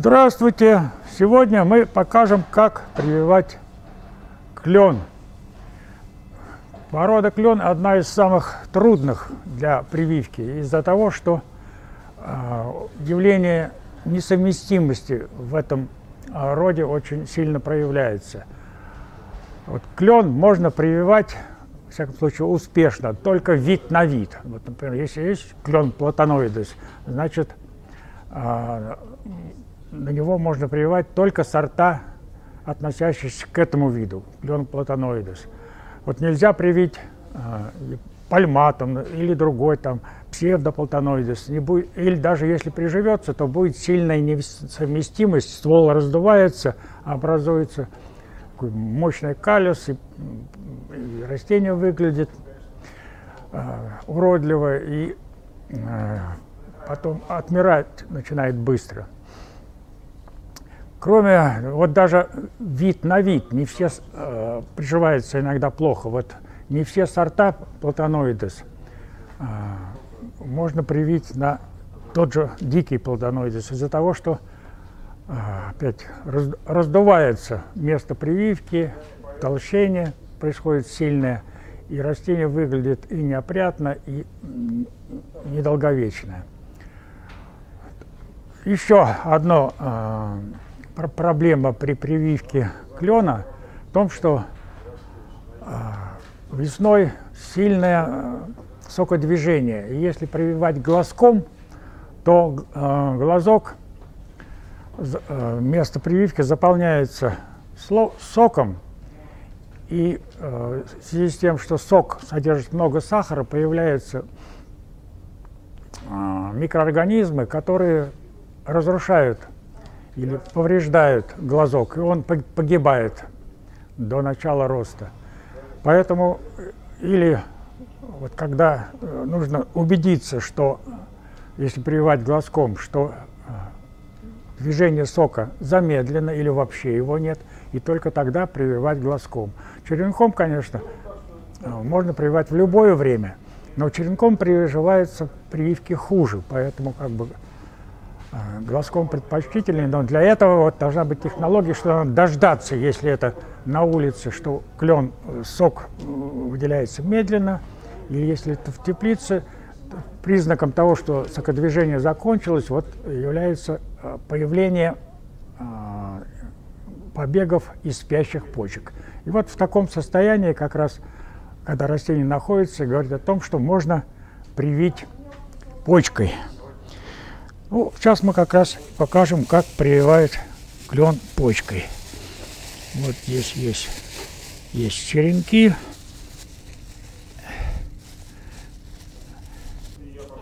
Здравствуйте! Сегодня мы покажем, как прививать клен. Порода клен одна из самых трудных для прививки из-за того, что явление несовместимости в этом роде очень сильно проявляется. Вот клен можно прививать, во всяком случае, успешно, только вид на вид. Вот, например, если есть клен платаноидус, значит, на него можно прививать только сорта, относящиеся к этому виду, плеон платаноидус. Вот нельзя привить пальматом или другой там псевдоплатаноидус, или даже если приживется, то будет сильная несовместимость, ствол раздувается, образуется такой мощный калюс, и растение выглядит уродливо, и потом отмирать начинает быстро. Кроме, вот даже вид на вид, не все приживаются иногда плохо, вот не все сорта платаноидес можно привить на тот же дикий платаноидес из-за того, что опять раздувается место прививки, толщение происходит сильное, и растение выглядит и неопрятно, и недолговечное. Еще одно проблема при прививке клена в том, что весной сильное сокодвижение. И если прививать глазком, то глазок, место прививки заполняется соком. И в связи с тем, что сок содержит много сахара, появляются микроорганизмы, которые разрушают или повреждают глазок, и он погибает до начала роста. Поэтому или вот когда нужно убедиться, что если прививать глазком, что движение сока замедлено или вообще его нет, и только тогда прививать глазком. Черенком, конечно, можно прививать в любое время, но черенком прививаются прививки хуже, поэтому как бы глазком предпочтительнее, но для этого вот должна быть технология, что надо дождаться, если это на улице, что клен, сок выделяется медленно, или если это в теплице, признаком того, что сокодвижение закончилось, вот является появление побегов из спящих почек. И вот в таком состоянии как раз, когда растение находится, говорит о том, что можно привить почкой. Ну, сейчас мы как раз покажем, как прививают клен почкой. Вот здесь есть черенки.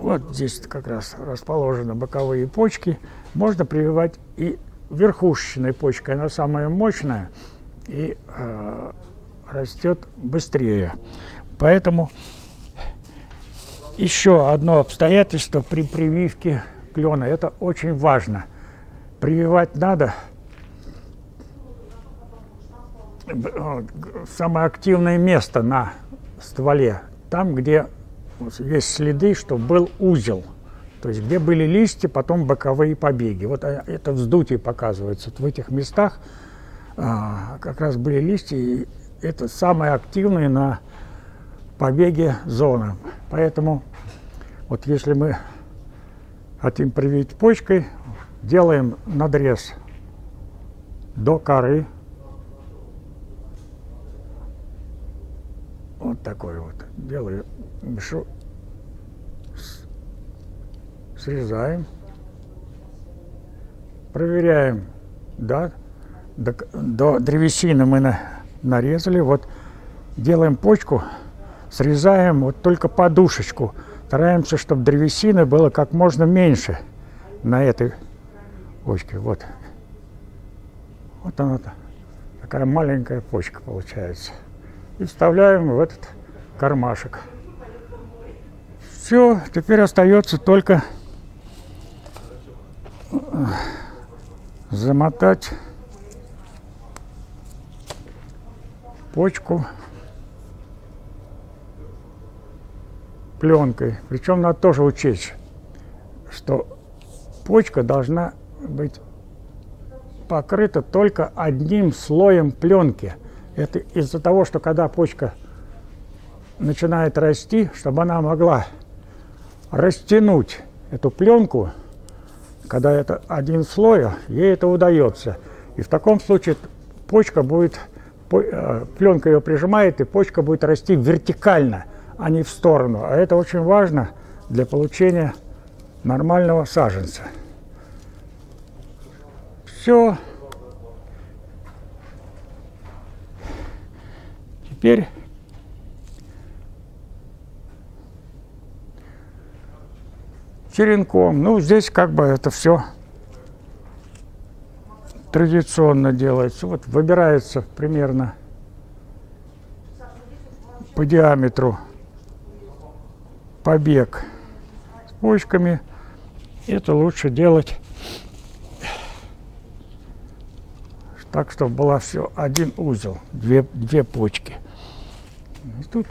Вот здесь как раз расположены боковые почки. Можно прививать и верхушечной почкой. Она самая мощная и растет быстрее. Поэтому еще одно обстоятельство при прививке клена. Это очень важно. Прививать надо самое активное место на стволе, там, где есть следы, что был узел, то есть где были листья, потом боковые побеги. Вот это вздутие показывается. Вот в этих местах как раз были листья, и это самое активное на побеге зона. Поэтому вот если мы хотим привить почкой, делаем надрез до коры. Вот такой вот. Делаю мешок. Срезаем. Проверяем. Да, до древесины мы нарезали. Вот делаем почку, срезаем вот только подушечку. Стараемся, чтобы древесины было как можно меньше на этой почке. Вот. Вот она, такая маленькая почка получается. И вставляем в этот кармашек. Все, теперь остается только замотать почку пленкой. Причем надо тоже учесть, что почка должна быть покрыта только одним слоем пленки. Это из-за того, что когда почка начинает расти, чтобы она могла растянуть эту пленку, когда это один слой, ей это удается. И в таком случае почка будет, пленка ее прижимает, и почка будет расти вертикально, а не в сторону. А это очень важно для получения нормального саженца. Все. Теперь черенком. Ну, здесь как бы это все традиционно делается. Вот выбирается примерно по диаметру побег с почками. Это лучше делать так, чтобы была все один узел, две почки. И тут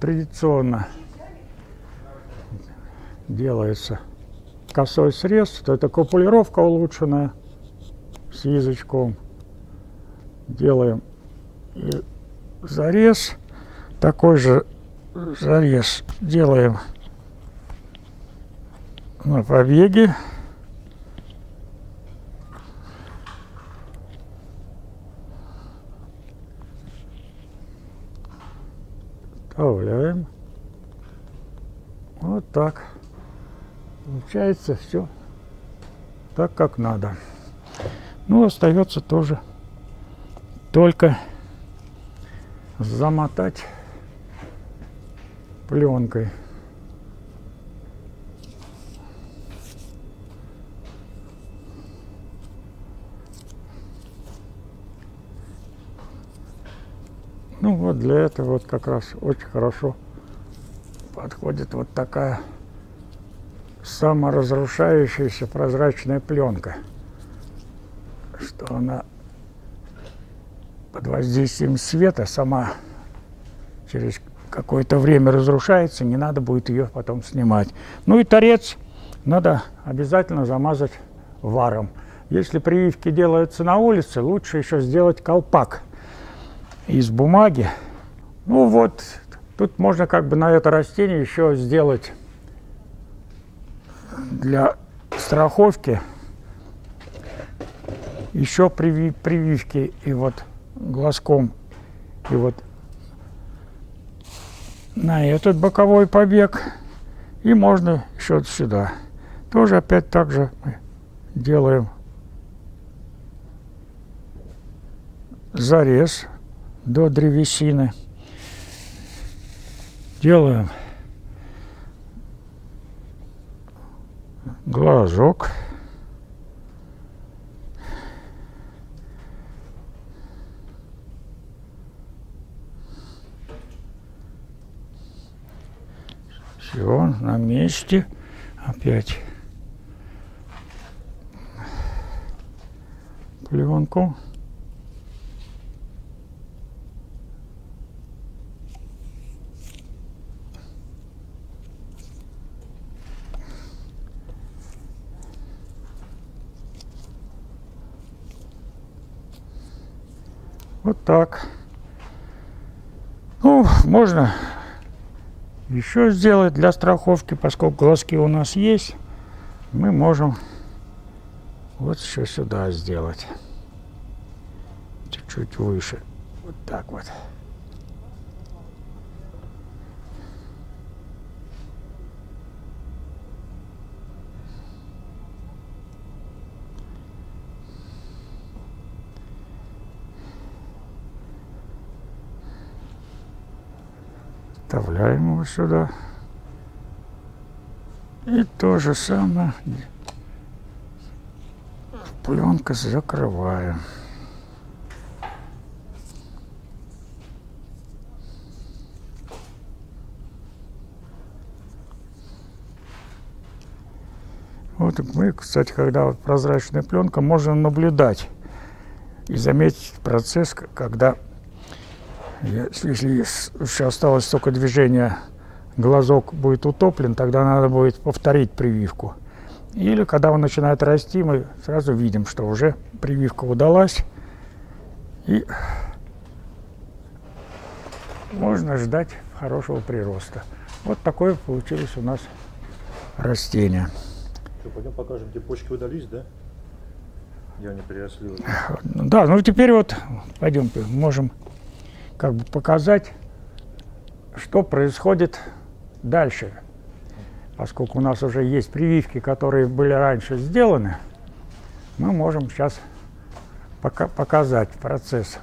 традиционно делается косой срез, то это купулировка улучшенная с язычком. Делаем зарез, такой же зарез делаем на побеге. Добавляем. Вот так. Получается все так, как надо. Ну, остается тоже только замотать пленкой. Ну вот для этого вот как раз очень хорошо подходит вот такая саморазрушающаяся прозрачная пленка, что она под воздействием света сама через какое-то время разрушается, не надо будет ее потом снимать. Ну и торец надо обязательно замазать варом. Если прививки делаются на улице, лучше еще сделать колпак из бумаги. Ну вот, тут можно как бы на это растение еще сделать для страховки еще прививки и вот глазком, и вот на этот боковой побег, и можно еще сюда. Тоже опять так же мы делаем зарез до древесины. Делаем глазок. Все, на месте. Опять пленку. Вот так. Ну, можно еще сделать для страховки, поскольку глазки у нас есть, мы можем вот еще сюда сделать. Чуть-чуть выше. Вот так вот. Вставляем его сюда. И то же самое пленкой закрываем. Вот мы, кстати, когда вот прозрачная пленка, можно наблюдать и заметить процесс, когда если еще осталось сокодвижение, глазок будет утоплен, тогда надо будет повторить прививку. Или когда он начинает расти, мы сразу видим, что уже прививка удалась. И можно ждать хорошего прироста. Вот такое получилось у нас растение. Что, пойдем покажем, где почки удались, да? Где они приросли уже? Да, ну теперь вот пойдем, можем как бы показать, что происходит дальше. Поскольку у нас уже есть прививки, которые были раньше сделаны, мы можем сейчас показать процесс.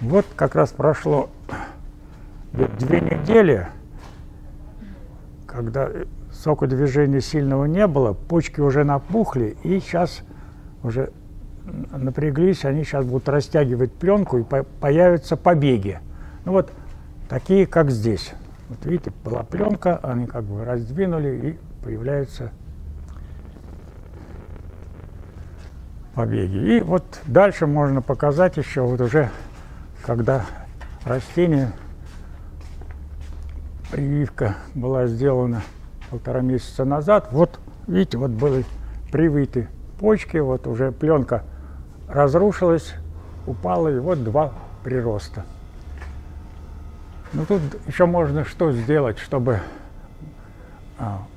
Вот как раз прошло 2 недели, когда сокодвижения сильного не было, почки уже напухли, и сейчас уже напряглись, они сейчас будут растягивать пленку, и появятся побеги. Ну вот такие, как здесь. Вот видите, была пленка, они как бы раздвинули, и появляются побеги. И вот дальше можно показать еще, вот уже, когда растение, прививка была сделана 1,5 месяца назад, вот видите, вот были привиты почки, вот уже пленка разрушилась, упала, и вот 2 прироста. Ну, тут еще можно что сделать, чтобы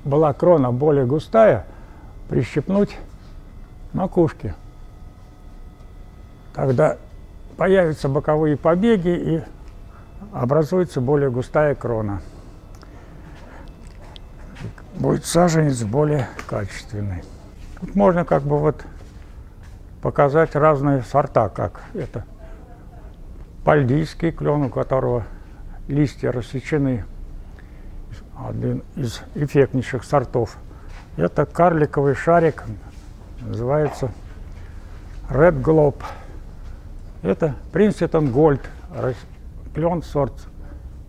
была крона более густая, прищипнуть макушки. Тогда появятся боковые побеги и образуется более густая крона. Будет саженец более качественный. Тут можно как бы вот показать разные сорта, как это пальдийский клен, у которого листья рассечены, один из эффектнейших сортов. Это карликовый шарик, называется Red Globe. Это Принцетон Гольд, клен сорт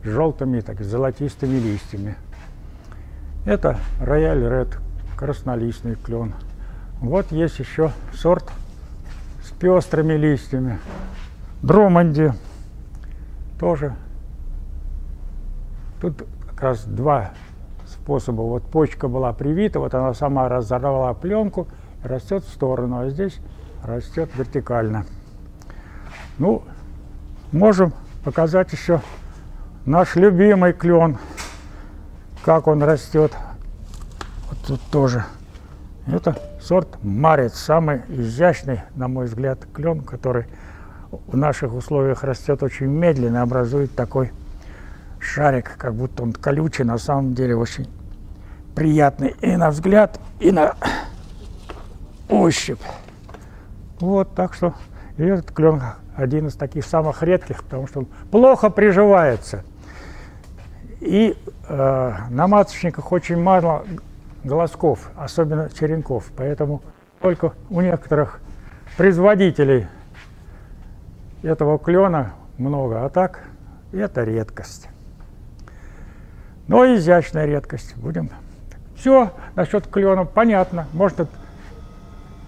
с желтыми, так и золотистыми листьями. Это Royal Red, краснолистный клен. Вот есть еще сорт с пестрыми листьями. Дроманди тоже. Тут как раз 2 способа. Вот почка была привита, вот она сама разорвала пленку, растет в сторону, а здесь растет вертикально. Ну, можем показать еще наш любимый клен, как он растет. Вот тут тоже. Это сорт Марец, самый изящный, на мой взгляд, клен, который в наших условиях растет очень медленно, образует такой шарик, как будто он колючий, на самом деле очень приятный и на взгляд, и на ощупь. Вот, так что и этот клен один из таких самых редких, потому что он плохо приживается. И на маточниках очень мало голосков, особенно черенков, поэтому только у некоторых производителей этого клена много, а так это редкость. Но изящная редкость. Будем. Все насчет клена понятно. Может,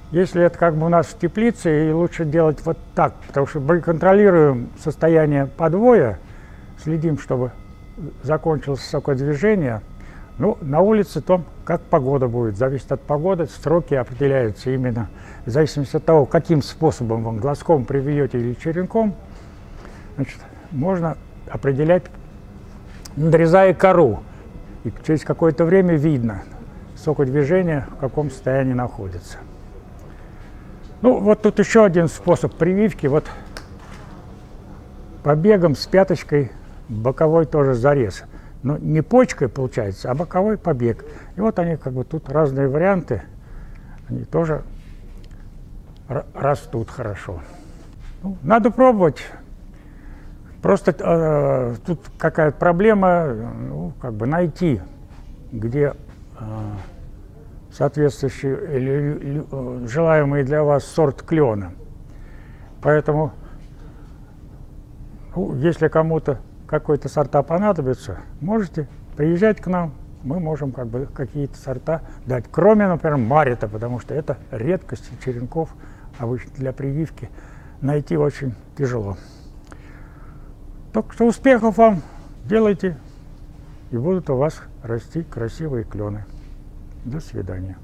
если это как бы у нас в теплице, и лучше делать вот так, потому что мы контролируем состояние подвоя, следим, чтобы закончилось сокодвижение. Ну, на улице то, как погода будет, зависит от погоды, сроки определяются именно в зависимости от того, каким способом вам, глазком привьете или черенком, значит, можно определять, надрезая кору, и через какое-то время видно сокодвижение, в каком состоянии находится. Ну, вот тут еще один способ прививки, вот побегом с пяточкой, боковой тоже зарез. Но не почкой получается, а боковой побег. И вот они как бы тут разные варианты, они тоже растут хорошо. Ну, надо пробовать. Просто тут какая-то проблема, ну, как бы найти, где соответствующий или желаемый для вас сорт клена. Поэтому, ну, если кому-то какой-то сорта понадобится, можете приезжать к нам, мы можем как бы какие-то сорта дать, кроме, например, марита, потому что это редкость, черенков обычно для прививки найти очень тяжело. Так что успехов вам, делайте, и будут у вас расти красивые клены. До свидания.